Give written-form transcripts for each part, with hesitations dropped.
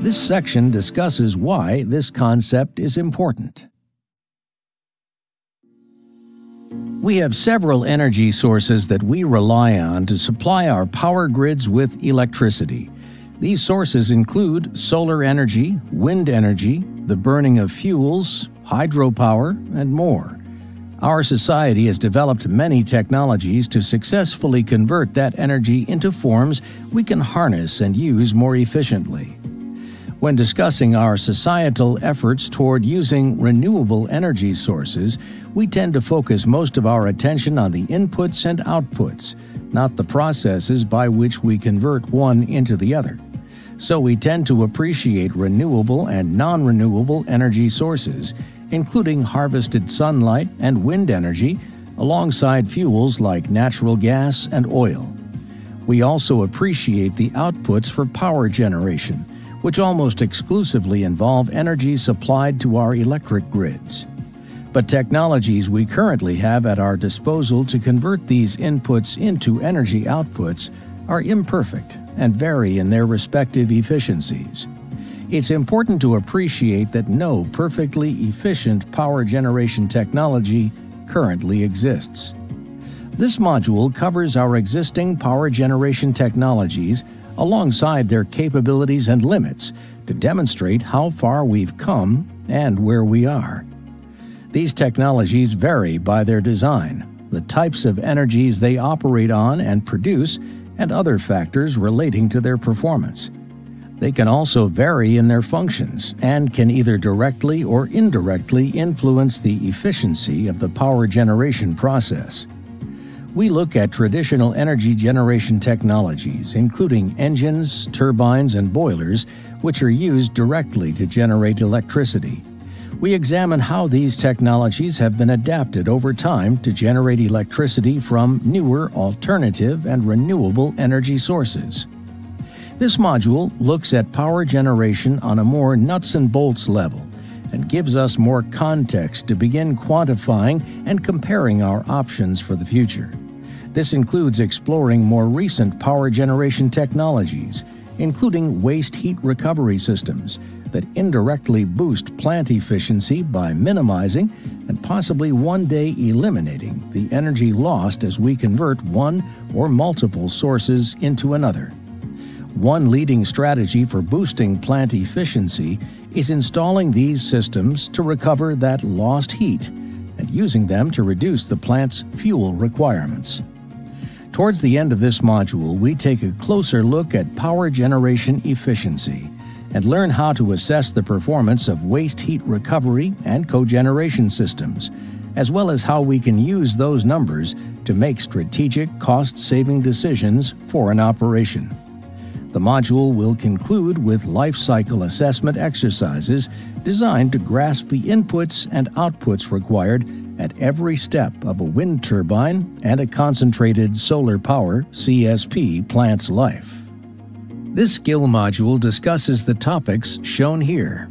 This section discusses why this concept is important. We have several energy sources that we rely on to supply our power grids with electricity. These sources include solar energy, wind energy, the burning of fuels, hydropower, and more. Our society has developed many technologies to successfully convert that energy into forms we can harness and use more efficiently. When discussing our societal efforts toward using renewable energy sources, we tend to focus most of our attention on the inputs and outputs, not the processes by which we convert one into the other. So we tend to appreciate renewable and non-renewable energy sources, including harvested sunlight and wind energy, alongside fuels like natural gas and oil. We also appreciate the outputs for power generation, which almost exclusively involve energy supplied to our electric grids. But technologies we currently have at our disposal to convert these inputs into energy outputs are imperfect and vary in their respective efficiencies. It's important to appreciate that no perfectly efficient power generation technology currently exists. This module covers our existing power generation technologies alongside their capabilities and limits to demonstrate how far we've come and where we are. These technologies vary by their design, the types of energies they operate on and produce, and other factors relating to their performance. They can also vary in their functions and can either directly or indirectly influence the efficiency of the power generation process. We look at traditional energy generation technologies, including engines, turbines, and boilers, which are used directly to generate electricity. We examine how these technologies have been adapted over time to generate electricity from newer, alternative, and renewable energy sources. This module looks at power generation on a more nuts and bolts level, and gives us more context to begin quantifying and comparing our options for the future. This includes exploring more recent power generation technologies, including waste heat recovery systems that indirectly boost plant efficiency by minimizing and possibly one day eliminating the energy lost as we convert one or multiple sources into another. One leading strategy for boosting plant efficiency is installing these systems to recover that lost heat and using them to reduce the plant's fuel requirements. Towards the end of this module, we take a closer look at power generation efficiency and learn how to assess the performance of waste heat recovery and cogeneration systems, as well as how we can use those numbers to make strategic cost-saving decisions for an operation. The module will conclude with life cycle assessment exercises designed to grasp the inputs and outputs required at every step of a wind turbine and a concentrated solar power CSP plant's life. This skill module discusses the topics shown here.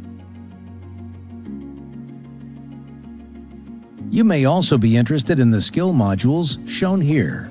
You may also be interested in the skill modules shown here.